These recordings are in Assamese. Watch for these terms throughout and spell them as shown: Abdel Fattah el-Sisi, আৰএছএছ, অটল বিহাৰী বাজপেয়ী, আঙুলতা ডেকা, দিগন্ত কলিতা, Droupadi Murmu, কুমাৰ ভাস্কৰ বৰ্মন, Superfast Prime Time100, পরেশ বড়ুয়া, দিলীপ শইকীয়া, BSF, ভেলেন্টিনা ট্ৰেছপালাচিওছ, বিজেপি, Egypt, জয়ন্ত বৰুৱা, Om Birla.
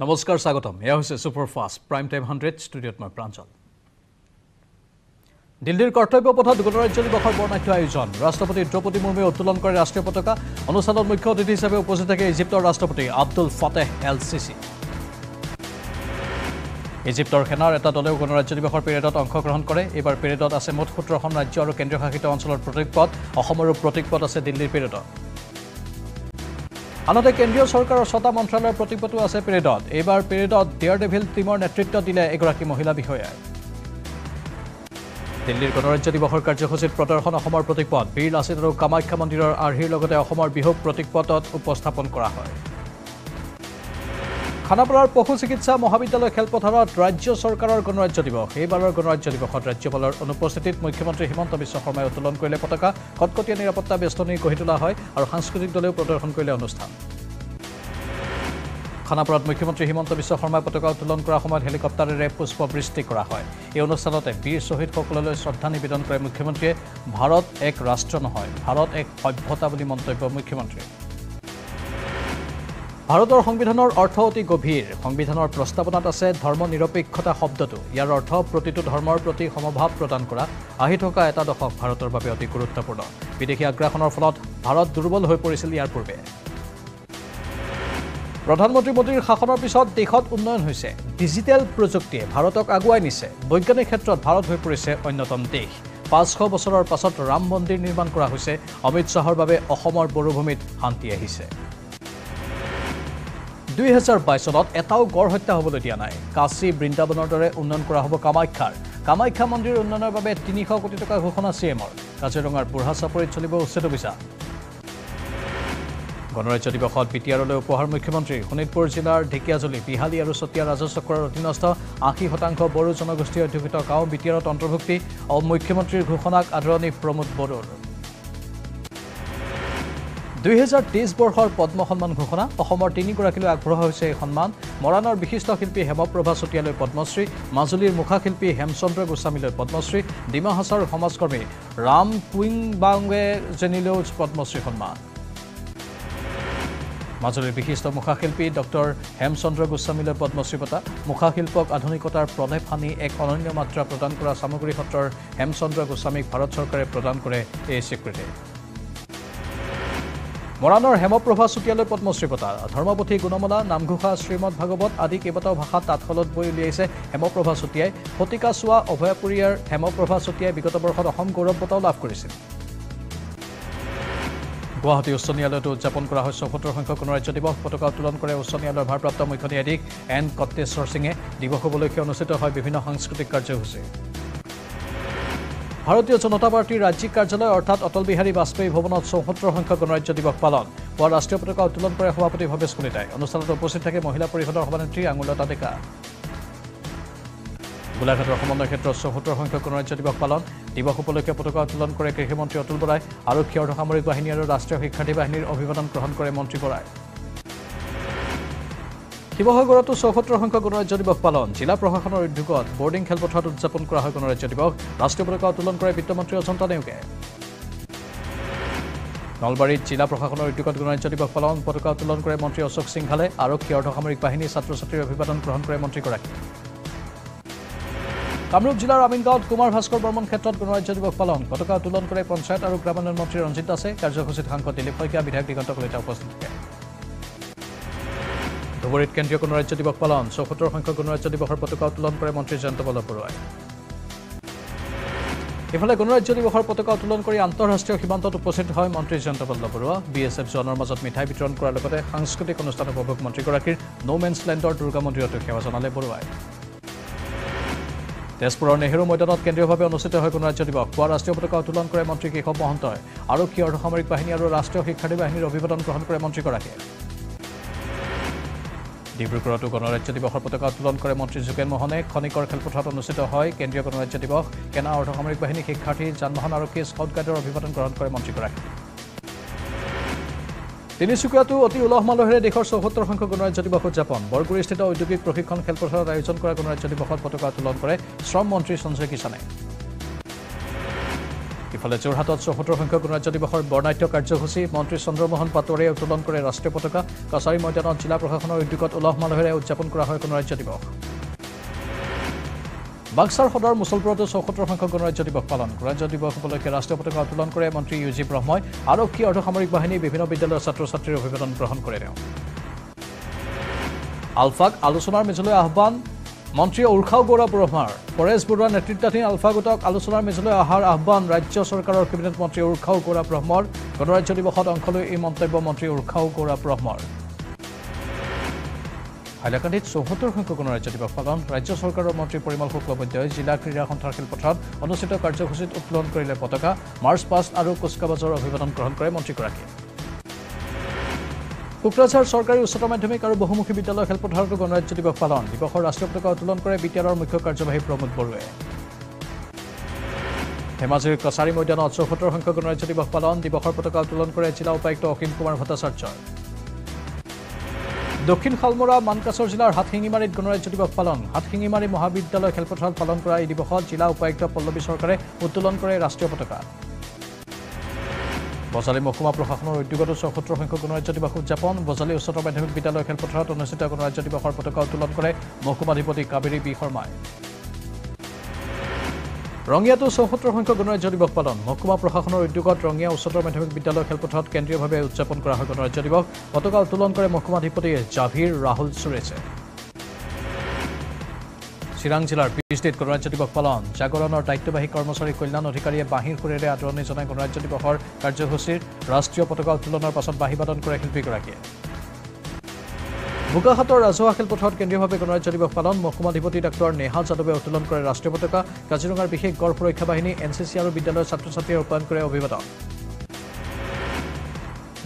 Namaskar Sagotam, here is Superfast Prime Time 100 studio at my Pranchal. Delhi Kartavya Pathat Gunarajali Bakhar Bornakhya Ayojan, Rashtrapati Droupadi Murmu Uttolon Kore Rashtriya Pataka, Anusthanot Mukhya Othithi Hisabe Upasthit Thake Egyptor Rashtrapati Abdel Fattah el-Sisi. Egyptor Khenar Eta Dole Gunarajali Bakhar Periodot Angshrohon Kore, Ebar Periodot Ase Mot 17খন Rajyo Aru Kendriyo Shasit Oncolor Protek Pad, Asomoro Protek Pad Ase Delhi Periodot. আনতে কেন্দ্ৰীয় চৰকাৰৰ ছটা মন্ত্ৰালয়ৰ প্ৰতিপত্তি আছে পেৰিডত এবাৰ পেৰিডত ডেয়াৰডেভিল টিমৰ নেতৃত্ব দিলে এগৰাকী মহিলা বিষয়াই দিল্লীৰ গণৰাজ্য দিৱসৰ কাৰ্যসূচীত প্ৰদৰ্শন অসমৰ প্ৰতিপত্তি বীৰ লাচিত আৰু কামাখ্যা মন্দিৰৰ আৰ্হিৰ লগতে অসমৰ বিহুক প্ৰতিপত্তিত উপস্থাপন কৰা হয় খানাপাৰাৰ পশু চিকিৎসা মহাবিদ্যালয় খেলপথাৰত ৰাজ্য চৰকাৰৰ গণৰাজ্য দিৱস এবাৰৰ গণৰাজ্য দিৱসত ৰাজ্যপালৰ অনুপস্থিতিত মুখ্যমন্ত্ৰী হিমন্ত বিশ্ব শৰ্মাই উত্তোলন কৰিলে পতাকা কটকটীয়া নিৰাপত্তা বেষ্টনী গঢ়ি তোলা হয় আৰু সাংস্কৃতিক দলেও প্ৰদৰ্শন কৰিলে অনুষ্ঠান খানাপাৰাত মুখ্যমন্ত্ৰী হিমন্ত বিশ্ব শৰ্মাই পতাকা উত্তোলন কৰাৰ সময়ত হেলিকপ্টাৰেৰে পুষ্প বৃষ্টি কৰা হয় এই অনুষ্ঠানতে বীৰ শ্বহীদসকললৈ শ্ৰদ্ধা নিবেদন কৰে মুখ্যমন্ত্ৰীয়ে ভাৰত এক ৰাষ্ট্ৰ নহয় ভাৰত এক সভ্যতা বুলি মন্তব্য মুখ্যমন্ত্ৰীৰ ভাৰতৰ সংবিধানৰ অৰ্থ অতি গভীৰ সংবিধানৰ প্ৰস্তাৱনাত আছে ধৰ্মনিৰপেক্ষতা শব্দটো ইয়াৰ অৰ্থ প্ৰতিটো ধৰ্মৰ প্ৰতি সমভাৱ প্ৰদান কৰা আহি থকা এটা দশক ভাৰতৰ বাবে অতি গুৰুত্বপূৰ্ণ বিদেশী আগ্ৰাসনৰ ফলত ভাৰত দুৰ্বল হৈ পৰিছিল ইয়াৰ পূৰ্বে প্ৰধানমন্ত্ৰী মোদীৰ শাসনৰ পিছত দেশত উন্নয়ন হৈছে ডিজিটেল প্ৰযুক্তিয়ে ভাৰতক আগুৱাই নিছে বৈজ্ঞানিক ক্ষেত্ৰত ভাৰত হৈ পৰিছে অন্যতম দেশ 500 বছৰৰ পাছত ৰাম মন্দিৰ নিৰ্মাণ কৰা হৈছে অমিত শাহৰ বাবে অসমৰ বৰুভূমিত শান্তি আহিছে 2022 চনত এটাও গড় হত্যা হবলৈ দিয়া নাই কাশী বৃন্দাবনৰ দৰে উন্নয়ন কৰা হ'ব কামাখ্যা মন্দিৰ উন্নয়নৰ বাবে 300 কোটি টকা ঘোষণা সিএমৰ কাজিৰঙাৰ বুঢ়া চাপৰিত চলিব উচ্ছেদ অভিযান গণৰাজ্য দিৱসত বিটিআৰলৈ উপহাৰ মুখ্যমন্ত্ৰী শোণিতপুৰ জিলাৰ ঢেকিয়াজুলি বিহালী আৰু চতিয়া ৰাজচক্ৰৰ অধীনস্থ 80% বড়ো জনগোষ্ঠী অধ্যুষিত গাঁও বিটিআৰত অন্তৰ্ভুক্তি আৰু মুখ্যমন্ত্ৰীৰ ঘোষণাক আদৰণি প্ৰমোদ বড়োৰ 2023 বৰ্ষৰ পদ্ম সন্মান ঘোষণা অসমৰ তিনি গৰাকীলৈ আগবঢ়োৱা হৈছে এই সন্মান মৰাণৰ বিশিষ্ট শিল্পী হেমপ্ৰভা চতিয়ালৈ পদ্মশ্ৰী মাজুলীৰ মুখাশিল্পী হেমচন্দ্ৰ গোস্বামীলৈ পদ্মশ্ৰী ডিমা হাছৰ সমাজকৰ্মী ৰাম কুইং বাংগে জেনিলৈ পদ্মশ্ৰী সন্মান মাজুলীৰ বিশিষ্ট মুখাশিল্পী ডক্টৰ হেমচন্দ্ৰ গোস্বামীলৈ পদ্মশ্ৰী বঁটা মুখাশিল্পক আধুনিকতাৰ প্ৰলেপ আনি এক অনন্য মাত্ৰা প্ৰদান কৰা সামগ্ৰী সত্ৰৰ হেমচন্দ্ৰ গোস্বামীক ভাৰত চৰকাৰে প্ৰদান কৰে এই স্বীকৃতি মৰাণৰ হেমপ্ৰভা চতিয়ালৈ পদ্মশ্ৰী বঁটা ধৰ্মপথী গুণমালা নামঘোষা শ্ৰীমদ ভাগৱত আদি কেইবাটাও ভাষাত তাঁতশালত বৈ উলিয়াইছে হেমপ্ৰভা চতিয়াই ফটিকা চোৱা অভয়াপুৰীয়াৰ হেমপ্ৰভা চতিয়াই বিগত বৰ্ষত অসম গৌৰৱ বঁটাও লাভ কৰিছিল গুৱাহাটী উচ্চ ন্যায়ালয়ত উদযাপন কৰা হয় ৭৪ সংখ্যক গণৰাজ্য দিৱস পতাকা উত্তোলন কৰে উচ্চ ন্যায়ালয়ৰ ভাৰপ্ৰাপ্ত মুখ্য ন্যায়াধীশ এন কটেশ্বৰ সিঙে দিৱস উপলক্ষে অনুষ্ঠিত হয় বিভিন্ন সাংস্কৃতিক কাৰ্যসূচী ভাৰতীয় জনতা পাৰ্টিৰ ৰাজ্যিক কাৰ্যালয় অৰ্থাৎ অটল বিহাৰী বাজপেয়ী ভৱনত ৭৪ সংখ্যক গণৰাজ্য দিৱস পালন পুৱা ৰাষ্ট্ৰীয় পতাকা উত্তোলন কৰে সভাপতি ভৱেশ কলিতাই অনুষ্ঠানত উপস্থিত থাকে মহিলা পৰিষদৰ সভানেত্ৰী আঙুলতা ডেকা গোলাঘাটৰ সমন্বয় ক্ষেত্ৰত ৭৪ সংখ্যক গণৰাজ্য দিৱস পালন দিৱস উপলক্ষে পতাকা উত্তোলন কৰে কৃষিমন্ত্ৰী অতুল বৰাই আৰক্ষী অৰ্ধসামৰিক বাহিনী আৰু ৰাষ্ট্ৰীয় শিক্ষাৰ্থী বাহিনীৰ অভিবাদন গ্ৰহণ কৰে মন্ত্ৰী বৰাই শিৱসাগৰতো ৭৪ সংখ্যক গণৰাজ্য দিৱস পালন জিলা প্ৰশাসনৰ উদ্যোগত বৰ্ডিং খেলপথাৰত উদযাপন কৰা হয় গণৰাজ্য দিৱস ৰাষ্ট্ৰীয় পতাকা উত্তোলন কৰে বিত্তমন্ত্ৰী অজন্তা নেওগে নলবাৰীত জিলা প্ৰশাসনৰ উদ্যোগত গণৰাজ্য দিৱস পালন পতাকা উত্তোলন কৰে মন্ত্ৰী অশোক সিংঘালে আৰক্ষী অৰ্ধসামৰিক বাহিনী ছাত্ৰ ছাত্ৰীৰ অভিবাদন গ্ৰহণ কৰে মন্ত্ৰীগৰাকীয়ে কামৰূপ জিলাৰ আমিনগাঁৱত কুমাৰ ভাস্কৰ বৰ্মন ক্ষেত্ৰত গণৰাজ্য দিৱস পালন পতাকা উত্তোলন কৰে পঞ্চায়ত আৰু গ্ৰামোন্নয়ন মন্ত্ৰী ৰঞ্জিত দাসে কাৰ্যসূচীত সাংসদ দিলীপ শইকীয়া বিধায়ক দিগন্ত কলিতা উপস্থিত থাকে ধুবুৰীত কেন্দ্ৰীয় গণৰাজ্য দিৱস পালন ৭৪ সংখ্যক গণৰাজ্য দিৱসৰ পতাকা উত্তোলন কৰে মন্ত্ৰী জয়ন্ত বৰুৱাই ইফালে গণৰাজ্য দিৱসৰ পতাকা উত্তোলন কৰি আন্তঃৰাষ্ট্ৰীয় সীমান্তত উপস্থিত হয় মন্ত্ৰী জয়ন্ত বৰুৱা BSF জোৱানৰ মাজত মিঠাই বিতৰণ কৰাৰ লগতে সাংস্কৃতিক অনুষ্ঠান উপভোগ মন্ত্ৰীগৰাকীৰ ন'মেন্স লেণ্ডৰ দুৰ্গা মন্দিৰতো সেৱা জনালে বৰুৱাই তেজপুৰৰ নেহেৰু ময়দানত কেন্দ্ৰীয়ভাৱে অনুষ্ঠিত হয় গণৰাজ্য দিৱস পুৱা ৰাষ্ট্ৰীয় পতাকা উত্তোলন কৰে মন্ত্ৰী কেশৱ মহন্তই আৰক্ষী অৰ্ধসামৰিক বাহিনী আৰু ৰাষ্ট্ৰীয় শিক্ষাৰ্থী বাহিনীৰ অভিবাদন গ্ৰহণ কৰে মন্ত্ৰীগৰাকীয়ে ডিব্ৰুগড়তো গণৰাজ্য দিৱসৰ পতাকা উত্তোলন কৰে মন্ত্ৰী যোগেন মোহনে খনিকৰ খেলপথাৰত অনুষ্ঠিত হয় কেন্দ্ৰীয় গণৰাজ্য দিৱস সেনা অৰ্ধসামৰিক বাহিনী শিক্ষাৰ্থী যানবাহন আৰক্ষী স্কাউট গাইডৰ অভিবাদন গ্ৰহণ কৰে মন্ত্ৰীগৰাকীয়ে তিনিচুকীয়াতো অতি উলহ মালহেৰে দেশৰ ৭৪ সংখ্যক গণৰাজ্য দিৱস উদযাপন বৰগুৰিস্থিত ঔদ্যোগিক প্ৰশিক্ষণ খেলপথাৰত আয়োজন কৰা গণৰাজ্য দিৱসত পতাকা উত্তোলন কৰে শ্ৰম মন্ত্ৰী সঞ্জয় কিষাণে ইফালে যোৰহাটত ৭৪ সংখ্যক গণৰাজ্য দিৱসৰ বৰ্ণাঢ্য কাৰ্যসূচী মন্ত্ৰী চন্দ্ৰমোহন পাটোৱাৰীয়ে উত্তোলন কৰে ৰাষ্ট্ৰীয় পতাকা কাছাৰী ময়দানত জিলা প্ৰশাসনৰ উদ্যোগত উলহ মালহেৰে উদযাপন কৰা হয় গণৰাজ্য দিৱস বাক্সাৰ সদৰ মুছলপুৰতো ৭৪ সংখ্যক গণৰাজ্য দিৱস পালন গণৰাজ্য দিৱস উপলক্ষে ৰাষ্ট্ৰীয় পতাকা উত্তোলন কৰে মন্ত্ৰী ইউজি ব্ৰহ্মই আৰক্ষী অৰ্ধসামৰিক বাহিনী বিভিন্ন বিদ্যালয়ৰ ছাত্ৰ ছাত্ৰীৰ অভিবাদন গ্ৰহণ কৰে আলফাক আলোচনাৰ মেজলৈ আহ্বান মন্ত্রী উর্খাও গৌরা ব্রহ্মার পরেশ বড়ুয়া নেতৃত্বাধীন আলফা গোটক আলোচনার মেজলৈ আহার আহ্বান রাজ্য সরকারের কেবিনেট মন্ত্রী উর্খাও গৌরা ব্রহ্মার গণরাজ্য দিবসত অংশ লৈ এই মন্তব্য মন্ত্রী উর্খাও গৌরা ব্রহ্মার হাইলাকান্দিত ৭৪ সংখ্যক গণরাজ্য দিবস পালন রাজ্য সরকারের মন্ত্রী পরিমল শুক্লবৈদ্যই জিলা ক্রীড়া সন্থার খেলপথাৰত অনুষ্ঠিত কাৰ্যসূচীত উত্তোলন কৰিলে পতাকা মাৰ্চ পাষ্ট আৰু কুচকাৱাজৰ অভিবাদন গ্ৰহণ কৰে মন্ত্ৰীগৰাকীয়ে কোকৰাঝাৰ চৰকাৰী উচ্চতৰ মাধ্যমিক আৰু বহুমুখী বিদ্যালয় খেলপথাৰত গণৰাজ্য দিৱস পালন দিৱসৰ ৰাষ্ট্ৰীয় পতাকা উত্তোলন কৰে বিদ্যালয়ৰ মুখ্য কাৰ্যবাহী প্ৰমোদ বৰুৱাই ধেমাজিৰ কছাৰী ময়দানত ৭৪ সংখ্যক গণৰাজ্য দিৱস পালন দিৱসৰ পতাকা উত্তোলন কৰে জিলা উপায়ুক্ত অসীম কুমাৰ ভট্টাচাৰ্যই দক্ষিণ শালমৰা মানকাছৰ জিলাৰ হাতশিঙিমাৰীত গণৰাজ্য দিৱস পালন হাতশিঙিমাৰী মহাবিদ্যালয় খেলপথাৰত পালন কৰা এই দিৱসত জিলা উপায়ুক্ত পল্লৱী চৰকাৰে উত্তোলন কৰে ৰাষ্ট্ৰীয় পতাকা বজালী মহকুমা প্ৰশাসনৰ উদ্যোগত ৭৪ সংখ্যক গণৰাজ্য দিৱস উদযাপন বজালী উচ্চতৰ মাধ্যমিক বিদ্যালয় খেলপথাৰত অনুষ্ঠিত গণৰাজ্য দিৱসৰ পতাকা উত্তোলন কৰে মহকুমাধিপতি কাবেৰী বি শৰ্মাই ৰঙিয়াতো ৭৪ সংখ্যক গণৰাজ্য দিৱস পালন মহকুমা প্ৰশাসনৰ উদ্যোগত ৰঙিয়া উচ্চতৰ মাধ্যমিক বিদ্যালয় খেলপথাৰত কেন্দ্ৰীয়ভাৱে উদযাপন কৰা হয় গণৰাজ্য দিৱস পতাকা উত্তোলন কৰে মহকুমাধিপতি জাভিৰ ৰাহুল সুৰেছে চিৰাং জিলাৰ পিষ্টিত গণৰাজ্য দিৱস পালন জাগৰণৰ দায়িত্ববাহী কৰ্মচাৰী কল্যাণ অধিকাৰীয়ে বাঁহীৰ সুৰেৰে আদৰণি জনাই গণৰাজ্য দিৱসৰ কাৰ্যসূচীৰ ৰাষ্ট্ৰীয় পতাকা উত্তোলনৰ পাছত বাঁহীবাদন কৰে শিল্পীগৰাকীয়ে বোকাখাটৰ ৰাজহুৱা খেলপথাৰত কেন্দ্ৰীয়ভাৱে গণৰাজ্য দিৱস পালন মহকুমাধিপতি ডাক্তৰ নেহা যাদৱে উত্তোলন কৰে ৰাষ্ট্ৰীয় পতাকা কাজিৰঙাৰ বিশেষ গড় সুৰক্ষা বাহিনী এনচিচি আৰু বিদ্যালয়ৰ ছাত্ৰ ছাত্ৰীয়ে ৰূপায়ণ কৰে অভিবাদন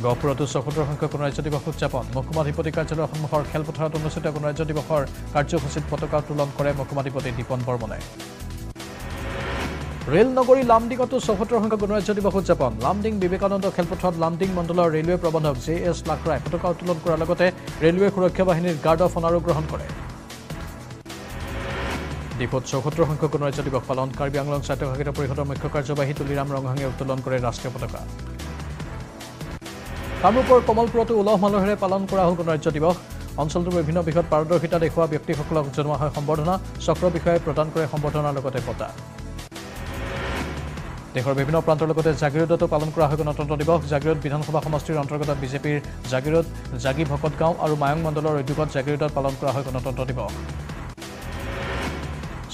গহপুৰতো ৭৪ সংখ্যক গণৰাজ্য দিৱস উদযাপন মহকুমাধিপতি কাৰ্যালয়ৰ সন্মুখৰ খেলপথাৰত অনুষ্ঠিত গণৰাজ্য দিৱসৰ কাৰ্যসূচীত পতাকা উত্তোলন কৰে মহকুমাধিপতি দীপন বৰ্মনে ৰেল নগৰী লামডিঙতো ৭৪ সংখ্যক গণৰাজ্য দিৱস উদযাপন লামডিং বিবেকানন্দ খেলপথাৰত লামডিং মণ্ডলৰ ৰেলৱে প্ৰবন্ধক জে এছ লাখৰাই পতাকা উত্তোলন কৰাৰ লগতে ৰেলৱে সুৰক্ষা বাহিনীৰ গাৰ্ড অফ অনাৰো গ্ৰহণ কৰে দ্বীপত ৭৪ সংখ্যক গণৰাজ্য দিৱস পালন কাৰ্বি আংলং স্বায়ত্তশাসিত পৰিষদৰ মুখ্য কাৰ্যবাহী তুলিৰাম ৰংহাঙে উত্তোলন কৰে ৰাষ্ট্ৰীয় পতাকা কামৰূপৰ কমলপুৰতো উলহ মালহেৰে পালন কৰা হ'ল গণৰাজ্য দিৱস অঞ্চলটোৰ বিভিন্ন বিষয়ত পাৰদৰ্শিতা দেখুওৱা ব্যক্তিসকলক জনোৱা হয় সম্বৰ্ধনা চক্ৰ বিষয়ে প্ৰদান কৰে সম্বৰ্ধনাৰ লগতে বঁটা দেশৰ বিভিন্ন প্ৰান্তৰ লগতে জাগিৰোডতো পালন কৰা হয় গণতন্ত্ৰ দিৱস জাগিৰোড বিধানসভা সমষ্টিৰ অন্তৰ্গত বিজেপিৰ জাগিৰোড জাগি ভকতগাঁও আৰু মায়ং মণ্ডলৰ উদ্যোগত জাগিৰোডত পালন কৰা হয় গণতন্ত্ৰ দিৱস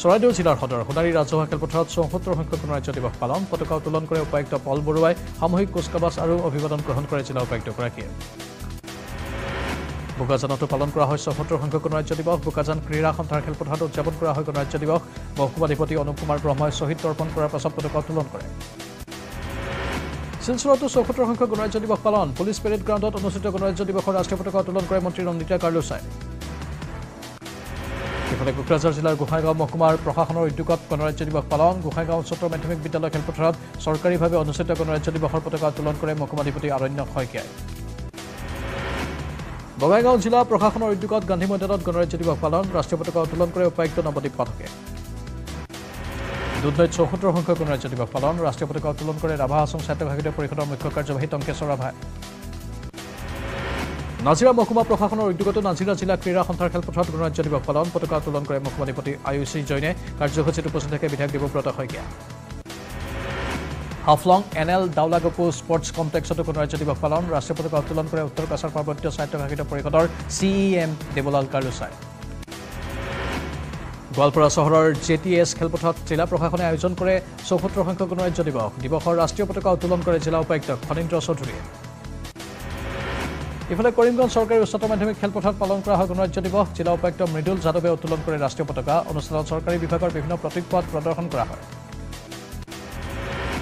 চৰাইদেউ জিলাৰ সদৰ সোণাৰী ৰাজহুৱা খেলপথাৰত ৭৪ সংখ্যক গণৰাজ্য দিৱস পালন পতাকা উত্তোলন কৰে উপায়ুক্ত পল বৰুৱাই সামূহিক কুচকাৱাজ আৰু অভিবাদন গ্ৰহণ কৰে জিলা উপায়ুক্তগৰাকীয়ে বোকাজানতো পালন কৰা হয় ৭৪ সংখ্যক গণৰাজ্য দিৱস বোকাজান ক্ৰীড়া সন্থাৰ খেলপথাৰত উদযাপন কৰা হয় গণৰাজ্য দিৱস মহকুমাধিপতি অনুপ কুমাৰ ব্ৰহ্মাই শ্বহীদ তৰ্পণ কৰাৰ পাছত পতাকা উত্তোলন কৰে শিলচৰতো ৭৪ সংখ্যক গণৰাজ্য দিৱস পালন পুলিচ পেৰেড গ্ৰাউণ্ডত অনুষ্ঠিত গণৰাজ্য দিৱসৰ ৰাষ্ট্ৰীয় পতাকা উত্তোলন কৰে মন্ত্ৰী ৰঞ্জিতা কাৰ্লোচাই ইফালে কোকৰাঝাৰ জিলাৰ গোসাঁইগাঁও মহকুমাৰ প্ৰশাসনৰ উদ্যোগত গণৰাজ্য দিৱস পালন গোসাঁইগাঁও উচ্চতৰ মাধ্যমিক বিদ্যালয় খেলপথাৰত চৰকাৰীভাৱে অনুষ্ঠিত গণৰাজ্য দিৱসৰ পতাকা উত্তোলন কৰে মহকুমাধিপতি আৰণ্য শইকীয়াই বঙাইগাঁও জিলা প্ৰশাসনৰ উদ্যোগত গান্ধী ময়দানত গণৰাজ্য দিৱস পালন ৰাষ্ট্ৰীয় পতাকা উত্তোলন কৰে উপায়ুক্ত নৱদ্বীপ পাঠকে দুধনৈত ৭৪ সংখ্যক গণৰাজ্য দিৱস পালন ৰাষ্ট্ৰীয় পতাকা উত্তোলন কৰে ৰাভা আছাম স্বায়ত্তশাসিত পৰিষদৰ মুখ্য কাৰ্যবাহী টংকেশ্বৰ ৰাভাই নাজিৰা মহকুমা প্ৰশাসনৰ উদ্যোগতো নাজিৰা জিলা ক্ৰীড়া সন্থাৰ খেলপথাৰত গণৰাজ্য দিৱস পালন পতাকা উত্তোলন কৰে মুখ্যমন্ত্ৰী আয়ুষী জৈনে কাৰ্যসূচীত উপস্থিত থাকে বিধায়ক Debabrata Saikia Haflong N L ডাউলাগপু sports কমপ্লেক্সত গণৰাজ্য দিৱস পালন ৰাষ্ট্ৰীয় পতাকা উত্তোলন কৰে উত্তৰ কাছাৰ পাৰ্বত্য স্বায়ত্তশাসিত পৰিষদৰ C E M Debolal কাৰ্লোচাই Goalpara চহৰৰ জে টি এছ খেলপথাৰত জিলা প্ৰশাসনে আয়োজন কৰে ৭৪ সংখ্যক গণৰাজ্য দিৱস দিৱসৰ ৰাষ্ট্ৰীয় পতাকা উত্তোলন কৰে জিলা উপায়ুক্ত খনীন্দ্ৰ চৌধুৰীয়ে ইফালে কৰিমগঞ্জ চৰকাৰী উচ্চতৰ মাধ্যমিক খেলপথাৰত পালন কৰা হয় গণৰাজ্য দিৱস জিলা উপায়ুক্ত মৃদুল যাদৱে উত্তোলন কৰে ৰাষ্ট্ৰীয় পতাকা অনুষ্ঠানত চৰকাৰী বিভাগৰ বিভিন্ন প্ৰতিকপট প্ৰদৰ্শন কৰা হয়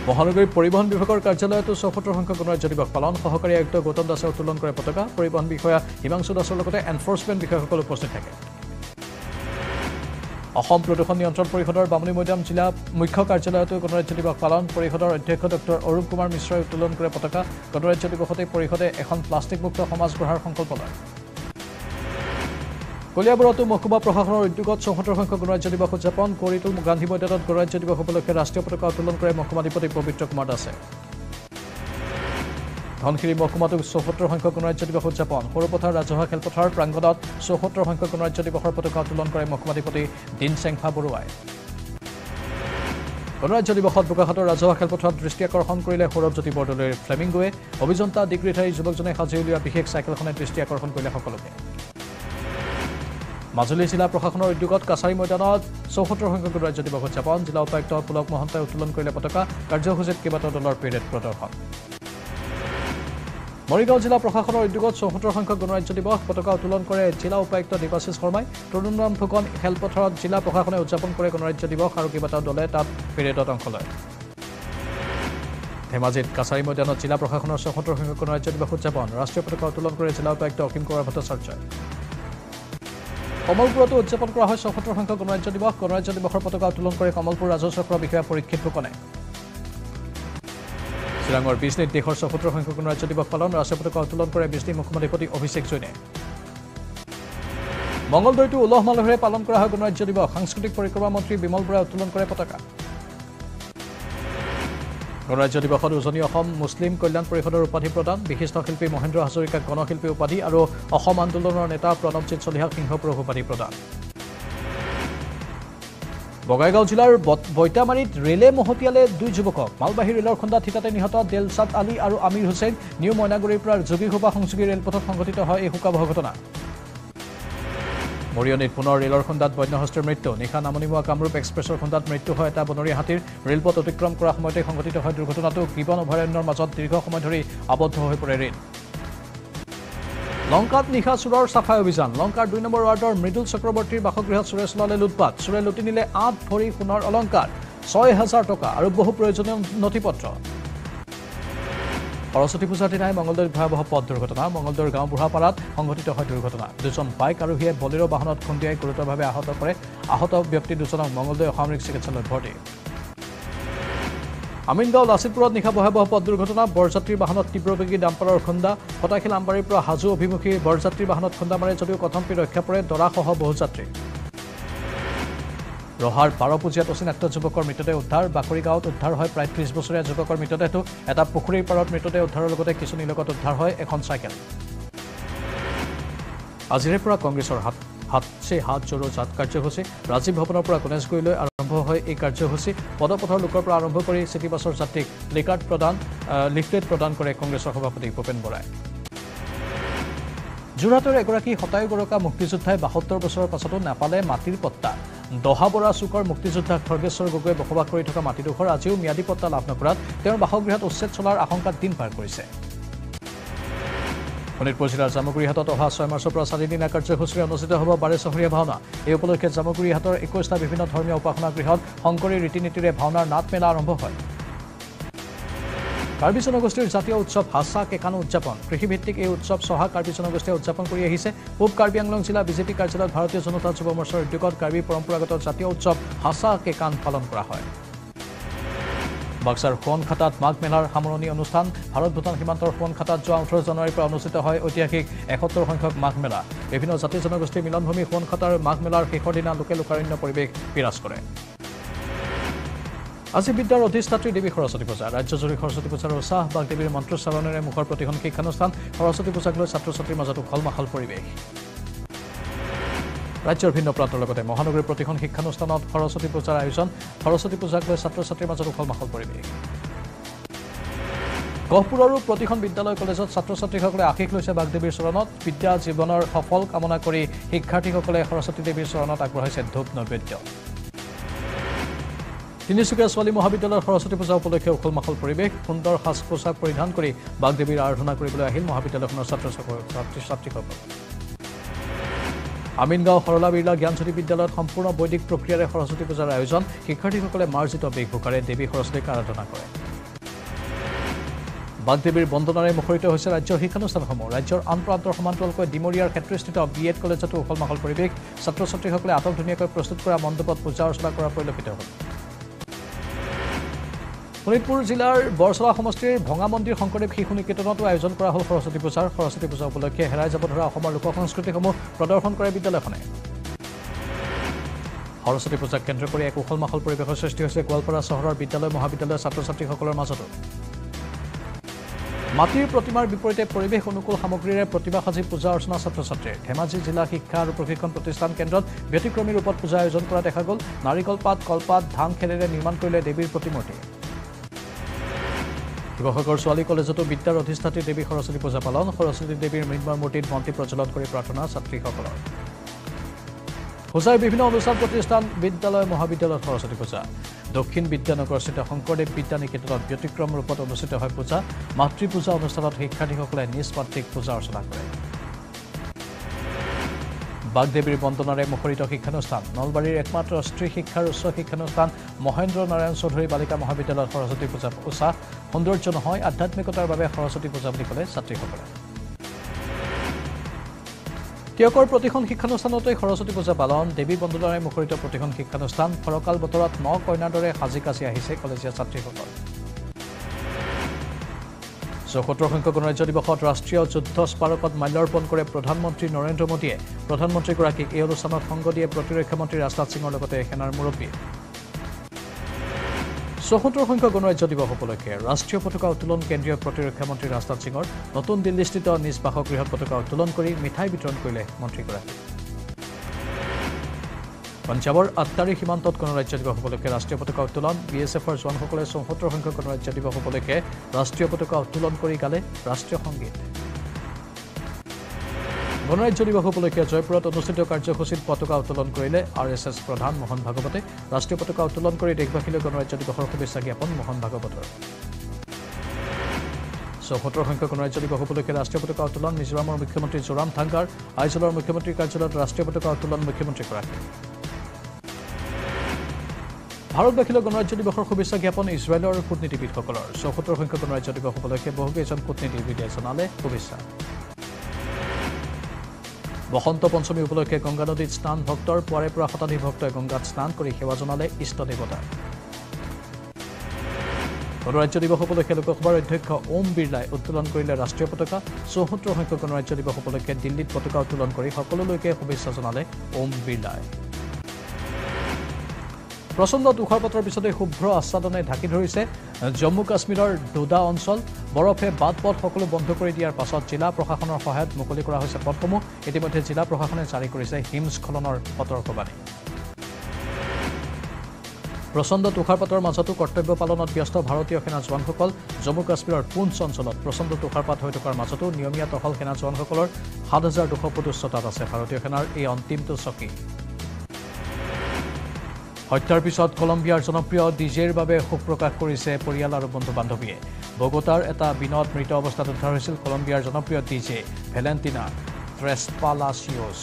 মহানগৰী পৰিবহণ বিভাগৰ কাৰ্যালয়তো ৭৪ সংখ্যক গণৰাজ্য দিৱস পালন সহকাৰী আয়ুক্ত গৌতম দাসে উত্তোলন কৰে পতাকা পৰিবহণ বিষয়া হিমাংশু দাসৰ লগতে এনফৰ্চমেণ্ট বিষয়াসকল উপস্থিত থাকে অসম প্ৰদূষণ নিয়ন্ত্ৰণ পৰিষদৰ বামুণী মৈদাম জিলা মুখ্য কাৰ্যালয়তো গণৰাজ্য দিৱস পালন পৰিষদৰ অধ্যক্ষ ডক্টৰ অৰূপ কুমাৰ মিশ্ৰই উত্তোলন কৰে পতাকা গণৰাজ্য দিৱসতে পৰিষদে এখন প্লাষ্টিকমুক্ত সমাজ গঢ়াৰ সংকল্প লয় কলিয়াবৰত মহকুমা প্ৰশাসনৰ উদ্যোগত ৭৪ সংখ্যক গণৰাজ্য দিৱস উদযাপন কৰিটুল গান্ধী ময়দানত গণৰাজ্য দিৱস উপলক্ষে ৰাষ্ট্ৰীয় পতাকা উত্তোলন কৰে মহকুমাধিপতি পবিত্ৰ কুমাৰ দাসে। ধনশিৰি মহকুমাত ৭৪ সংখ্যক গণৰাজ্য দিৱস উদযাপন সৰুপথাৰ ৰাজহুৱা খেলপথাৰ প্ৰাংগণত ৭৪ সংখ্যক গণৰাজ্য দিৱসৰ পতাকা উত্তোলন কৰে মহকুমাধিপতি দিনচেংফা বৰুৱাই। গণৰাজ্য দিৱসত বোকাখাটৰ ৰাজহুৱা খেলপথাৰত দৃষ্টি আকৰ্ষণ কৰিলে সৌৰভজ্যোতি বৰদলৈৰ ফ্লেমিংগোৱে। অভিযন্তা ডিগ্ৰীধাৰী যুৱকজনে সাজি উলিওৱা বিশেষ চাইকেলখনে দৃষ্টি আকৰ্ষণ কৰিলে সকলোকে। মাজুলী জিলা প্ৰশাসনৰ উদ্যোগত কাছাৰী ময়দানত ৭৪ সংখ্যক গণৰাজ্য দিৱস উদযাপন। জিলা উপায়ুক্ত পুলক মহন্তাই উত্তোলন কৰিলে পতাকা। কাৰ্যসূচীত কেইবাটাও দলৰ পেৰেড প্ৰদৰ্শন। মৰিগাঁও জিলা প্ৰশাসনৰ উদ্যোগত ৭৪ সংখ্যক গণৰাজ্য দিৱস পতাকা উত্তোলন কৰে জিলা উপায়ুক্ত দেৱাশিষ শৰ্মাই। তৰুণৰাম ফুকন খেলপথাৰত জিলা প্ৰশাসনে উদযাপন কৰে গণৰাজ্য দিৱস আৰু কেইবাটাও দলে তাত পেৰেডত অংশ লয়। ধেমাজিত কাছাৰী ময়দানত জিলা প্ৰশাসনৰ ৭৪ সংখ্যক গণৰাজ্য দিৱস উদযাপন। ৰাষ্ট্ৰীয় পতাকা উত্তোলন কৰে জিলা উপায়ুক্ত অসীম কুমাৰ ভট্টাচাৰ্যই। কমলপুৰতো উদযাপন কৰা হয় ৭৪ সংখ্যক গণৰাজ্য দিৱস। গণৰাজ্য দিৱসৰ পতাকা উত্তোলন কৰে কমলপুৰ ৰাজহ চক্ৰ বিষয়া পৰীক্ষিত ফুকনে। চিৰাঙৰ বিজনীত দেশৰ ৭৪ সংখ্যক গণৰাজ্য দিৱস পালন। ৰাষ্ট্ৰীয় পতাকা উত্তোলন কৰে বিজনী মুখ্যমন্ত্ৰীপতি অভিষেক জৈনে। মঙলদৈতো উলহ মালহেৰে পালন কৰা হয় গণৰাজ্য দিৱস। সাংস্কৃতিক পৰিক্ৰমা মন্ত্ৰী বিমল বৰাই উত্তোলন কৰে পতাকা। গণৰাজ্য দিৱসত উজনি অসম মুছলিম কল্যাণ পৰিষদৰ উপাধি প্ৰদান। বিশিষ্ট শিল্পী মহেন্দ্ৰ হাজৰিকাক গণশিল্পী উপাধি আৰু অসম আন্দোলনৰ নেতা প্ৰণৱজিৎ চলিহাক সিংহপুৰুষ উপাধি প্ৰদান। বঙাইগাঁও জিলাৰ বৈতামাৰীত ৰেলে মহতিয়ালে দুই যুৱকক। মালবাহী ৰেলৰ খুন্দা থিতাতে নিহত দেলচাদ আলী আৰু আমিৰ হুছেইন। নিউ মইনাগুৰিৰ পৰা যোগীঘোপা সংযোগী ৰেলপথত সংঘটিত হয় এই শোকাবহ ঘটনা। মৰিয়নিত পুনৰ ৰেলৰ খুন্দাত বন্যহস্তীৰ মৃত্যু। নিশা নামনি হোৱা কামৰূপ এক্সপ্ৰেছৰ খুন্দাত মৃত্যু হয় এটা বনৰীয়া হাতীৰ। ৰেলপথ অতিক্ৰম কৰা সময়তে সংঘটিত হয় দুৰ্ঘটনাটো। গিবন অভয়াৰণ্যৰ মাজত দীৰ্ঘ সময় ধৰি আবদ্ধ হৈ পৰে ৰেল। লংকাত নিশা চোৰৰ চাফাই অভিযান। লংকাৰ ২ নম্বৰ ৱাৰ্ডৰ মৃদুল চক্ৰৱৰ্তীৰ বাসগৃহত চোৰে চলালে লুটপাত। চোৰে লুটি নিলে ৮ ভৰি সোণৰ অলংকাৰ, ৬,০০০ টকা আৰু বহু প্ৰয়োজনীয় নথিপত্ৰ। সৰস্বতী পূজাৰ দিনাই মঙলদৈত ভয়াৱহ পথ দুৰ্ঘটনা। মঙলদৈৰ গাঁও বুঢ়াপাৰাত সংঘটিত হয় দুৰ্ঘটনা। দুজন বাইক আৰোহীয়ে বলেৰ' বাহনত খুন্দিয়াই গুৰুতৰভাৱে আহত কৰে। আহত ব্যক্তি দুজনক মঙলদৈ অসামৰিক চিকিৎসালয়ত ভৰ্তি। আমিনগাঁও লাচিতপুৰত নিশা ভয়াৱহ পথ দুৰ্ঘটনা। বৰযাত্ৰীৰ বাহনত তীব্ৰবেগী ডাম্পাৰৰ খুন্দা। ফটাশিল আমবাৰীৰ পৰা হাজো অভিমুখী বৰযাত্ৰীৰ বাহনত খুন্দা মাৰে যদিও কথম্পি ৰক্ষা পৰে দৰাসহ বহু যাত্ৰী। ৰহাৰ পাৰপূজিয়াত অচিনাক্ত যুৱকৰ মৃতদেহ উদ্ধাৰ। বাকৰি গাঁৱত উদ্ধাৰ হয় প্ৰায় ৩০ বছৰীয়া যুৱকৰ মৃতদেহটো। এটা পুখুৰীৰ পাৰত মৃতদেহ উদ্ধাৰৰ লগতে কিছু নিলগত উদ্ধাৰ হয় এখন চাইকেল। আজিৰে পৰা কংগ্ৰেছৰ হাত জোৰো জাত কাৰ্যসূচী। ৰাজীৱ ভৱনৰ পৰা গণেশগুৰিলৈ আৰম্ভ হয় এই কাৰ্যসূচী। পদপথৰ লোকৰ পৰা আৰম্ভ কৰি চিটি বাছৰ যাত্ৰীক লিফলেট প্ৰদান কৰে কংগ্ৰেছৰ সভাপতি ভূপেন বৰাই। যোৰহাটৰ এগৰাকী হতায়ুগৰকা মুক্তিযোদ্ধাই ৭২ বছৰৰ পাছতো নাপালে মাটিৰ পট্টা। দহাবৰা চুকৰ মুক্তিযোদ্ধা খৰ্গেশ্বৰ গগৈয়ে বসবাস কৰি থকা মাটিডোখৰ আজিও ম্যাদী পট্টা লাভ নকৰাত তেওঁৰ বাসগৃহত উচ্ছেদ চলাৰ আশংকাত দিন পাৰ কৰিছে। শোণিতপুৰ জিলাৰ জামুগুৰিহাটত অহা ৬ মাৰ্চৰ পৰা ৪ দিনীয়া কাৰ্যসূচীৰে অনুষ্ঠিত হ'ব বাৰেচহৰীয়া ভাওনা। এই উপলক্ষে জামুগুৰিহাটৰ ২১টা বিভিন্ন ধৰ্মীয় উপাসনা গৃহত শংকৰী ৰীতি নীতিৰে ভাওনাৰ নাট মেলা আৰম্ভ হয়। কাৰ্বি জনগোষ্ঠীৰ জাতীয় উৎসৱ হাছা কেকানো উদযাপন। কৃষিভিত্তিক এই উৎসৱ চহা কাৰ্বি জনগোষ্ঠীয়ে উদযাপন কৰি আহিছে। পূব কাৰ্বি আংলং জিলা বিজেপি কাৰ্যালয়ত ভাৰতীয় জনতা যুৱ মৰ্চাৰ উদ্যোগত কাৰ্বি পৰম্পৰাগত জাতীয় উৎসৱ হাছা কেকান পালন কৰা হয়। বাক্সাৰ সোৱণখাটাত মাঘ মেলাৰ সামৰণি অনুষ্ঠান। ভাৰত ভূটান সীমান্তৰ সোৱণখাটাত যোৱা 18 জানুৱাৰীৰ পৰা অনুষ্ঠিত হয় ঐতিহাসিক ৭১ সংখ্যক মাঘ মেলা। বিভিন্ন জাতি জনগোষ্ঠীৰ মিলনভূমি সোৱণখাটাৰ মাঘ মেলাৰ শেষৰ দিনা লোকে লোকাৰণ্য পৰিৱেশ বিৰাজ কৰে। আজি বিদ্যাৰ অধিষ্ঠাত্ৰী দেৱী সৰস্বতী পূজা। ৰাজ্যজুৰি সৰস্বতী পূজাৰ উৎসাহ। বাগদেৱীৰ মন্ত্ৰোচ্চাৰণেৰে মুখৰ প্ৰতিখন শিক্ষানুষ্ঠান। সৰস্বতী পূজাক লৈ ছাত্ৰ ছাত্ৰীৰ মাজত উখল মাখল পৰিৱেশ। ৰাজ্যৰ ভিন্ন প্ৰান্তৰ লগতে মহানগৰীৰ প্ৰতিখন শিক্ষানুষ্ঠানত সৰস্বতী পূজাৰ আয়োজন। সৰস্বতী পূজাক লৈ ছাত্ৰ ছাত্ৰীৰ মাজত উখল মাখল পৰিৱেশ। গহপুৰৰো প্ৰতিখন বিদ্যালয় কলেজত ছাত্ৰ ছাত্ৰীসকলে আশীষ লৈছে বাগদেৱীৰ চৰণত। বিদ্যা জীৱনৰ সফল কামনা কৰি শিক্ষাৰ্থীসকলে সৰস্বতী দেৱীৰ চৰণত আগবঢ়াইছে ধূপ নৈবেদ্য। তিনিচুকীয়া ছোৱালী মহাবিদ্যালয়ৰ সৰস্বতী পূজা উপলক্ষে উখল মাখল পৰিৱেশ। সুন্দৰ সাজ পোছাক পৰিধান কৰি বাগদেৱীৰ আৰাধনা কৰিবলৈ আহিল মহাবিদ্যালয়খনৰ ছাত্ৰ ছাত্ৰীসকল। আমিনগাঁও সৰলা বিৰলা জ্ঞানজ্যোতি বিদ্যালয়ত সম্পূৰ্ণ বৈদিক প্ৰক্ৰিয়াৰে সৰস্বতী পূজাৰ আয়োজন। শিক্ষাৰ্থীসকলে মাৰ্জিত বেশভূষাৰে দেৱী সৰস্বতীক আৰাধনা কৰে। বাগদেৱীৰ বন্দনাৰে মুখৰিত হৈছে ৰাজ্যৰ শিক্ষানুষ্ঠানসমূহ। ৰাজ্যৰ আন প্ৰান্তৰ সমান্তৰালকৈ ডিমৰিয়াৰ ক্ষেত্ৰস্থিত বি এড কলেজতো উখল মাখল পৰিৱেশ। ছাত্ৰ ছাত্ৰীসকলে আটক ধুনীয়াকৈ প্ৰস্তুত কৰা মণ্ডপত পূজা অৰ্চনা কৰা পৰিলক্ষিত হ'ল। Punipur Zilar, Borsala Homostir, Bongamondi, Honkorib, Hikunikato, Izon Praho, Frosty Pusar, Frosty Pusopola, Herizabra, Homo, Lukons, Kutikomo, Rodolfo, Korabi Telephone. Horosity Pusak and Tripoli, Kuholmahol, Preposis, Walpara, Sahara, Bitala, Mohabitala, Satrosati, Hokola Masato. Mati Protimar Biporte, Poribe, Honukul, Hamogre, Protiba Hazi Puzars, Nasatrosate, Hemazi Zilaki, Kar, Proficon, Protestant Kendron, Betty Kromi, Rupot Puzar, Zon Pratehagol, Narikol Pat, Kolpat, Dam Kere, Nimankule, Debi Protimote. Sivasagar ছোৱালী কলেজতো বিদ্যাৰ অধিষ্ঠাত্ৰী দেৱী সৰস্বতী পূজা পালন সৰস্বতী দেৱীৰ মৃন্ময় মূৰ্তিত বন্তি প্ৰজ্বলন কৰি প্ৰাৰ্থনা ছাত্ৰীসকলৰ হোসাই বিভিন্ন অনুষদ প্ৰতিষ্ঠান বিদ্যালয় মহাবিদ্যালয়ৰ সৰস্বতী পূজা দক্ষিণ বিদ্যানগৰ স্থিত শংকৰদেৱ বিদ্যা নিকেতনত ব্যতিক্ৰম ৰূপত অনুষ্ঠিত হয় পূজা মাতৃ পূজা অনুষ্ঠানত শিক্ষাৰ্থীসকলে নিজ পাত্ৰিক পূজা অৰ্চনা কৰে বাগদেৱীৰ বন্দনাৰে মুখৰিত শিক্ষানুষ্ঠান নলবাৰীৰ একমাত্ৰ স্ত্ৰী শিক্ষাৰ উচ্চ শিক্ষানুষ্ঠান মহেন্দ্ৰ নাৰায়ণ চৌধুৰী বালিকা মহাবিদ্যালয়ৰ সৰস্বতী পূজা উৎসৱ সৌন্দৰ্য নহয় আধ্যাত্মিকতাৰ বাবে সৰস্বতী পূজা বুলি ক'লে ছাত্ৰীসকলে কিয়কৰ প্ৰতিখন শিক্ষানুষ্ঠানতে সৰস্বতী পূজা পালন দেৱী বন্দনাৰে মুখৰিত প্ৰতিখন শিক্ষানুষ্ঠান ফৰকাল বতৰত ন কইনাৰ দৰে সাজি কাচি আহিছে কলেজীয়া ছাত্ৰীসকল Sokotrohan Kokonraja Dibahot, Rastria, Jutos Parakot, Malarpon Kore, Protan Monty, Norento Motie, Protan Monty Kuraki, Eosan of Hongodia, Protireka Monty, Rastatsing or Lokote, and Armuropi. Sokotrohan Kokonraja Dibahopoloke, Rastria Potoka Tulon, Kendria, Protireka Monty, Rastatsing or Notun delisted on his Bahokri Potoka Tulon Kori, Mitai Bitron Kule, Monty Kuraki. পঞ্জাবৰ আত্তাৰি হিমান্তত গণৰাজ্য দিৱস উপলক্ষে ৰাষ্ট্ৰীয় পতাকা উত্তোলন বিএছএফৰ জোৱানসকলে ৭৪ সংখ্যক গণৰাজ্য দিৱস উপলক্ষে ৰাষ্ট্ৰীয় পতাকা উত্তোলন কৰি গালে ৰাষ্ট্ৰীয় সংগীত গণৰাজ্য দিৱস উপলক্ষে জয়পুৰত অনুষ্ঠিত কাৰ্যসূচীত পতাকা উত্তোলন কৰিলে আৰএছএছ প্ৰধান মোহন ভাগৱতে ৰাষ্ট্ৰীয় পতাকা উত্তোলন কৰি দেশবাসীলৈ গণৰাজ্য দিৱসৰ শুভেচ্ছা জ্ঞাপন মোহন ভাগৱতৰ ৭৪ সংখ্যক গণৰাজ্য দিৱস উপলক্ষে ৰাষ্ট্ৰীয় পতাকা উত্তোলন মিজোৰামৰ মুখ্যমন্ত্ৰী জোৰাম থাংগাৰ আইজলৰ মুখ্যমন্ত্ৰীৰ কাৰ্যালয়ত ৰাষ্ট্ৰীয় পতাকা উত্তোলন মুখ্যমন্ত্ৰী কৰা ভাৰতবাসীলৈ গণৰাজ্য দিৱসৰ শুভেচ্ছা জ্ঞাপন ইছৰাইলৰ কূটনীতিবিদসকলৰ ৭৪ সংখ্যক গণৰাজ্য দিৱস উপলক্ষে বহুকেইজন কূটনীতিবিদে জনালে শুভেচ্ছা বসন্ত পঞ্চমী উপলক্ষে গংগা নদীত স্নান ভক্তৰ পুৱাৰে পৰা শতাধিক ভক্তই গংগাত স্নান কৰি সেৱা জনালে ইষ্ট দেৱতা গণৰাজ্য দিৱস উপলক্ষে লোকসভাৰ অধ্যক্ষ ওম বিৰলাই উত্তোলন কৰিলে ৰাষ্ট্ৰীয় পতাকা ৭৪ সংখ্যক গণৰাজ্য দিৱস উপলক্ষে দিল্লীত পতাকা উত্তোলন কৰি সকলোলৈকে শুভেচ্ছা জনালে ওম বিৰলাই প্ৰচণ্ড দুখাপতৰ পিছতে শুভ্ৰ আচ্ছাদনে ঢাকি ধৰিছে জম্মু কাশ্মীৰৰ ডোডা অঞ্চল বৰফে বাটপথ সকলো বন্ধ কৰি দিয়াৰ পাছত জিলা প্ৰশাসনৰ সহায়ত মুকলি কৰা হৈছে পথসমূহ ইতিমধ্যে জিলা প্ৰশাসনে জাৰি কৰিছে হিমস্খলনৰ সতৰ্কবাণী প্ৰচণ্ড দুখাপতৰ মাজতো কৰ্তব্য পালনত ব্যস্ত ভাৰতীয় সেনা জোৱানসকল জম্মু কাশ্মীৰৰ পুঞ্চ অঞ্চলত প্ৰচণ্ড দুখাপাত হৈ থকাৰ মাজতো নিয়মীয়া তহল সেনা জোৱানসকলৰ ৭২৫০ আছে ভাৰতীয় সেনাৰ এই অন্তিমটো চকী হত্যাৰ পিছত কলম্বিয়াৰ জনপ্ৰিয় ডিজেৰ বাবে শোক প্ৰকাশ কৰিছে পৰিয়াল আৰু বন্ধু বান্ধৱীয়ে বগোটাৰ এটা বিনত মৃত অৱস্থাত উদ্ধাৰ হৈছিল কলম্বিয়াৰ জনপ্ৰিয় ডিজে ভেলেন্টিনা ট্ৰেছপালাচিওছ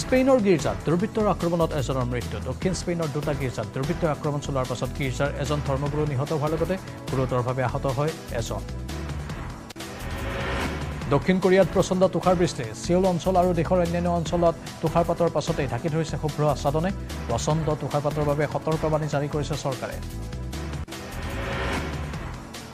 স্পেইনৰ গীৰ্জাত দুৰ্বৃত্তৰ আক্ৰমণত এজনৰ মৃত্যু দক্ষিণ স্পেইনৰ দুটা গীৰ্জাত দুৰ্বৃত্তৰ আক্ৰমণ চলোৱাৰ পাছত গীৰ্জাৰ এজন ধৰ্মগুৰু নিহত হোৱাৰ লগতে গুৰুতৰভাৱে আহত হয় এজন দক্ষিণ কোৰিয়াত প্ৰচণ্ড তুষাৰবৃষ্টিয়ে সিউল অঞ্চল আৰু দেশৰ অন্যান্য অঞ্চলত তুষাৰপাতৰ পাছতে ঢাকি ধৰিছে শুভ্ৰ আচ্ছাদনে প্ৰচণ্ড তুষাৰপাতৰ বাবে সতৰ্কবাণী জাৰি কৰিছে চৰকাৰে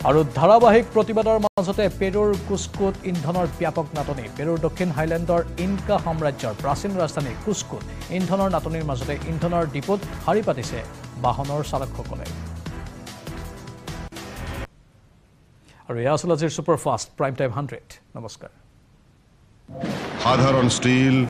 আৰু ধাৰাবাহিক প্ৰতিবাদৰ মাজতে পেৰুৰ কুস্কুত ইন্ধনৰ ব্যাপক নাটনি পেৰুৰ দক্ষিণ হাইলেণ্ডৰ ইনকা সাম্ৰাজ্যৰ প্ৰাচীন ৰাজধানী কুস্কুত ইন্ধনৰ নাটনিৰ মাজতে ইন্ধনৰ ডিপোত হাৰি পাতিছে বাহনৰ চালকসকলে আৰু এয়া আছিল আজিৰ সুপাৰফাষ্ট প্ৰাইম টাইম 100 নমস্কাৰ সাধাৰণ ষ্টিল